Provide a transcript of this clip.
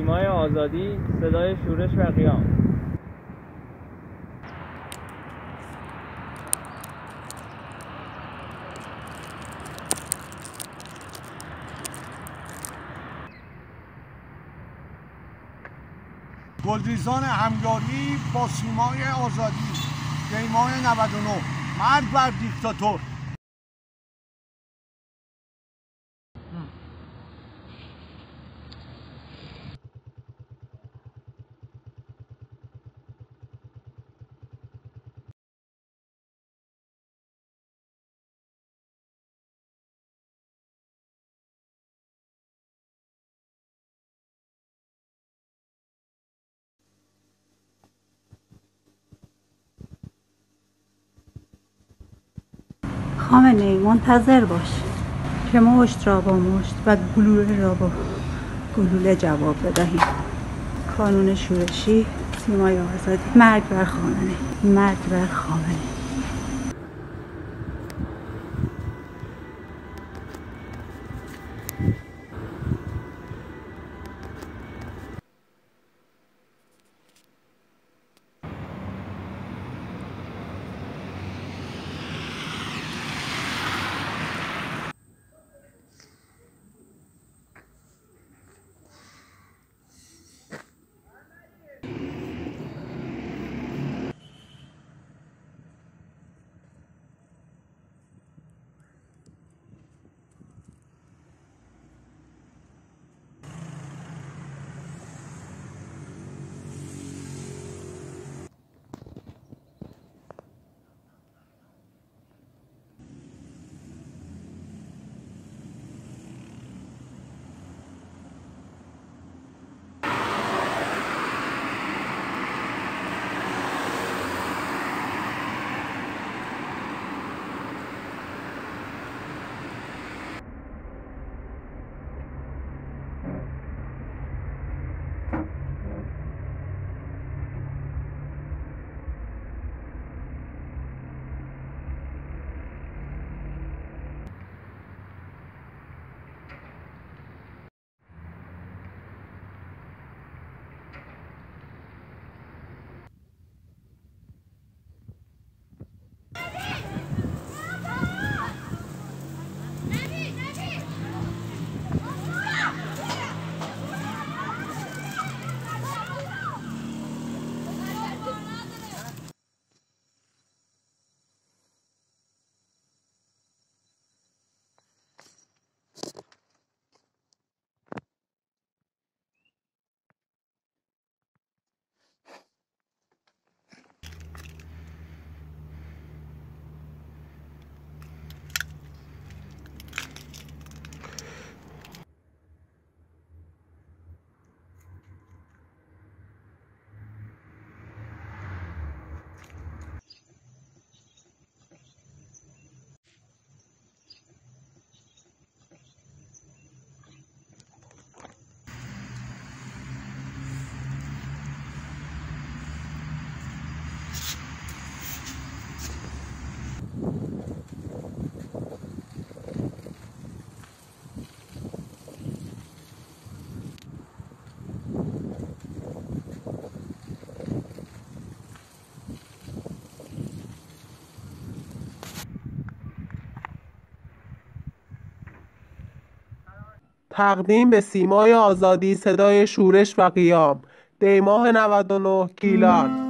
سیمای آزادی، صدای شورش و قیام. گلریزان همگاری با سیمای آزادی، دیمای 99، مرگ بر دیکتاتور. خامنه‌ای منتظر باش که مشت را با مشت و گلوله را با گلوله جواب بدهیم. کانون شورشی، سیمای آزادی، مرگ بر خامنه‌ای، مرگ بر خامنه‌ای. تقدیم به سیمای آزادی، صدای شورش و قیام، دیماه 99، گیلان.